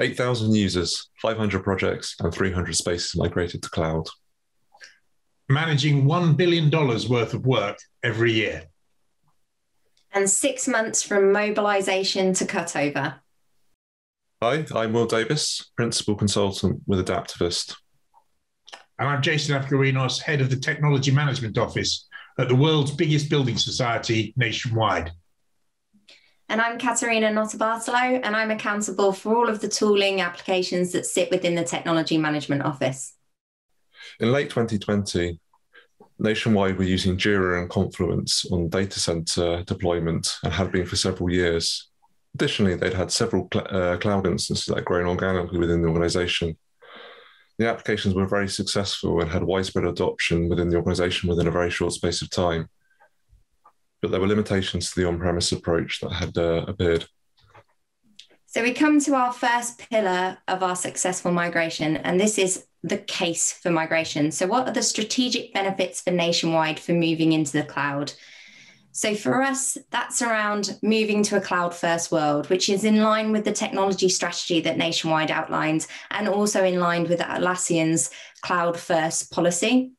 8,000 users, 500 projects, and 300 spaces migrated to cloud. Managing $1 billion worth of work every year. And 6 months from mobilization to cutover. Hi, I'm Will Davis, Principal Consultant with Adaptavist. And I'm Jason Avgherinos, Head of the Technology Management Office at the world's biggest building society, Nationwide. And I'm Caterina Notarbartolo, and I'm accountable for all of the tooling applications that sit within the Technology Management Office. In late 2020, Nationwide were using Jira and Confluence on data center deployment and had been for several years. Additionally, they'd had several cloud instances that had grown organically within the organization. The applications were very successful and had widespread adoption within the organization within a very short space of time. But there were limitations to the on-premise approach that had appeared. So we come to our first pillar of our successful migration, and this is the case for migration. So what are the strategic benefits for Nationwide for moving into the cloud? So for us, that's around moving to a cloud-first world, which is in line with the technology strategy that Nationwide outlines and also in line with Atlassian's cloud-first policy.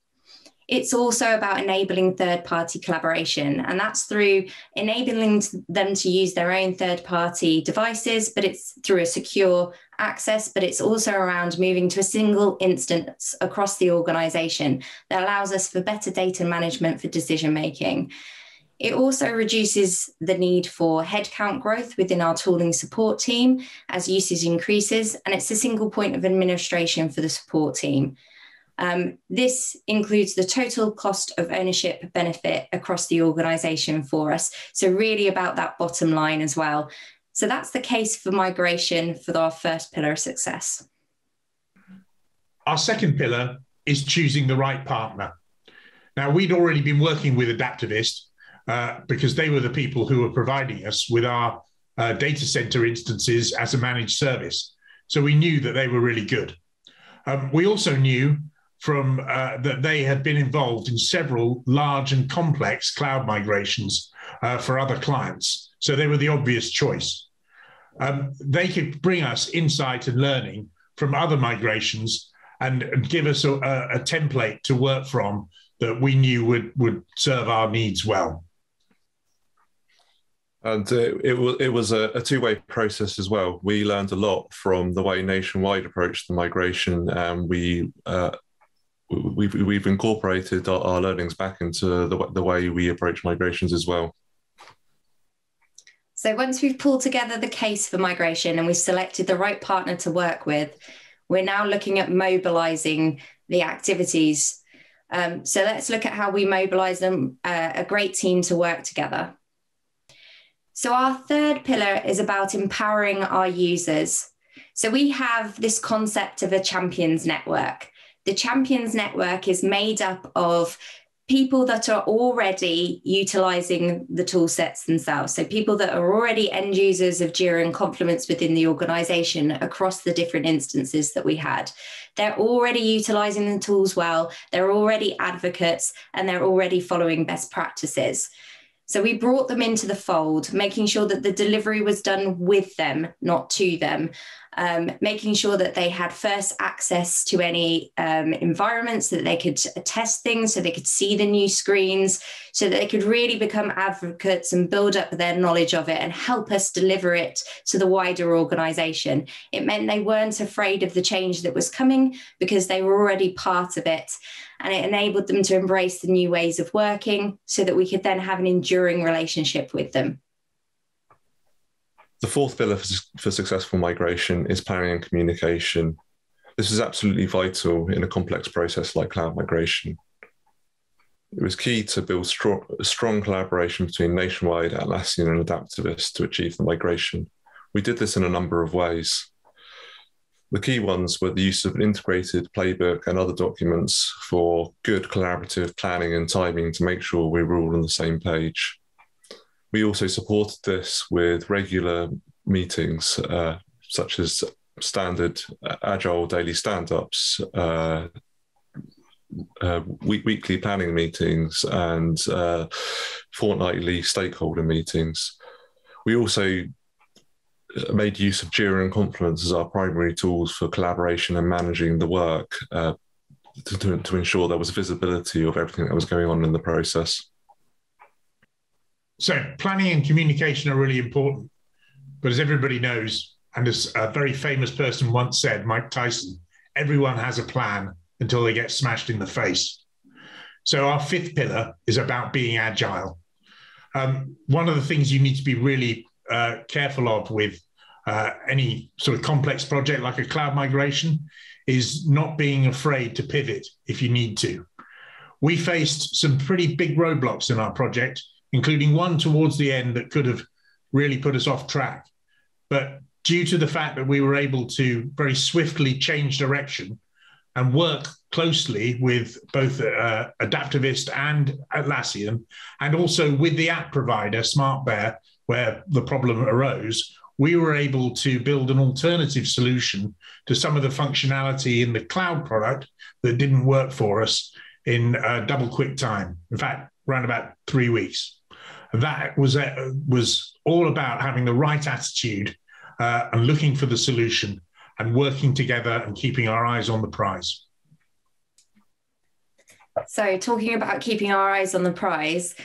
It's also about enabling third-party collaboration, and that's through enabling them to use their own third-party devices, but it's through a secure access, but it's also around moving to a single instance across the organization that allows us for better data management for decision-making. It also reduces the need for headcount growth within our tooling support team as usage increases, and it's a single point of administration for the support team. This includes the total cost of ownership benefit across the organization for us. So really about that bottom line as well. So that's the case for migration for our first pillar of success. Our second pillar is choosing the right partner. Now, we'd already been working with Adaptavist because they were the people who were providing us with our data center instances as a managed service. So we knew that they were really good. We also knew from that they had been involved in several large and complex cloud migrations for other clients. So they were the obvious choice. They could bring us insight and learning from other migrations and give us a template to work from that we knew would serve our needs well. And it was a two-way process as well. We learned a lot from the way Nationwide approached the migration, and we've incorporated our learnings back into the way we approach migrations as well. So once we've pulled together the case for migration and we've selected the right partner to work with, we're now looking at mobilizing the activities. So let's look at how we mobilize them, a great team to work together. So our third pillar is about empowering our users. So we have this concept of a champions network. The champions network is made up of people that are already utilizing the tool sets themselves. So people that are already end users of Jira and Confluence within the organization across the different instances that we had. They're already utilizing the tools well, they're already advocates, and they're already following best practices. So we brought them into the fold, making sure that the delivery was done with them, not to them, making sure that they had first access to any environments, that they could test things, so they could see the new screens, so that they could really become advocates and build up their knowledge of it and help us deliver it to the wider organization. It meant they weren't afraid of the change that was coming because they were already part of it. And it enabled them to embrace the new ways of working so that we could then have an enduring relationship with them. The fourth pillar for successful migration is planning and communication. This is absolutely vital in a complex process like cloud migration. It was key to build strong collaboration between Nationwide, Atlassian, and Adaptavist to achieve the migration. We did this in a number of ways. The key ones were the use of an integrated playbook and other documents for good collaborative planning and timing to make sure we were all on the same page. We also supported this with regular meetings, such as standard agile daily stand-ups, weekly planning meetings, and fortnightly stakeholder meetings. We also made use of Jira and Confluence as our primary tools for collaboration and managing the work to ensure there was visibility of everything that was going on in the process. So planning and communication are really important, but as everybody knows, and as a very famous person once said, Mike Tyson, everyone has a plan until they get smashed in the face. So our fifth pillar is about being agile. One of the things you need to be really careful of with any sort of complex project like a cloud migration is not being afraid to pivot if you need to. We faced some pretty big roadblocks in our project, including one towards the end that could have really put us off track. But due to the fact that we were able to very swiftly change direction and work closely with both Adaptavist and Atlassian, and also with the app provider, SmartBear, where the problem arose, we were able to build an alternative solution to some of the functionality in the cloud product that didn't work for us in double quick time. In fact, around about 3 weeks. That was all about having the right attitude and looking for the solution and working together and keeping our eyes on the prize. So talking about keeping our eyes on the prize,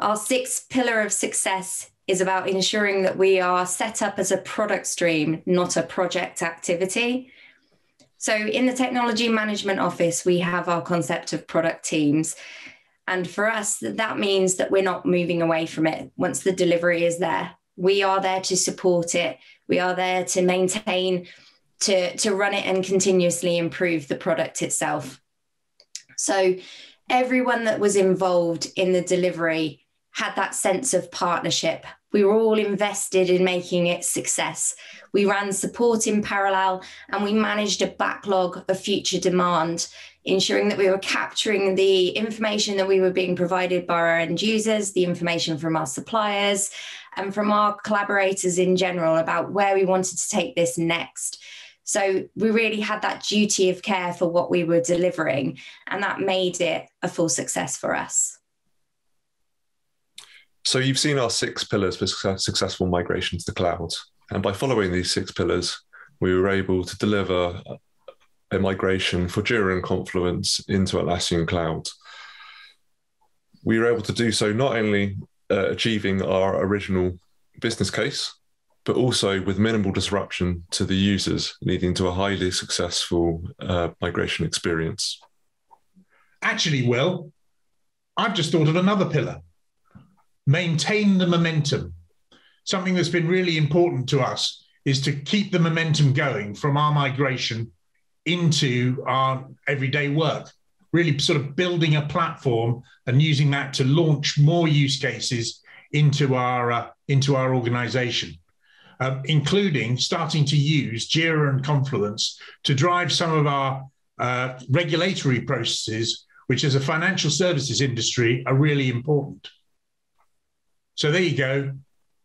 our sixth pillar of success is about ensuring that we are set up as a product stream, not a project activity. So in the technology management office, we have our concept of product teams. And for us, that means that we're not moving away from it. Once the delivery is there, we are there to support it. We are there to maintain, to run it and continuously improve the product itself. So everyone that was involved in the delivery had that sense of partnership. We were all invested in making it success. We ran support in parallel and we managed a backlog of future demand, ensuring that we were capturing the information that we were being provided by our end users, the information from our suppliers and from our collaborators in general about where we wanted to take this next. So we really had that duty of care for what we were delivering, and that made it a full success for us. So you've seen our six pillars for successful migration to the cloud. And by following these six pillars, we were able to deliver a migration for Jira and Confluence into Atlassian Cloud. We were able to do so not only achieving our original business case, but also with minimal disruption to the users, leading to a highly successful migration experience. Actually, Will, I've just thought of another pillar. Maintain the momentum. Something that's been really important to us is to keep the momentum going from our migration into our everyday work, really sort of building a platform and using that to launch more use cases into our organization, including starting to use Jira and Confluence to drive some of our regulatory processes, which as a financial services industry are really important. So there you go.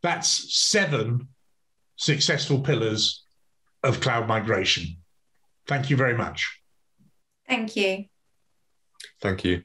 That's 7 successful pillars of cloud migration. Thank you very much. Thank you. Thank you.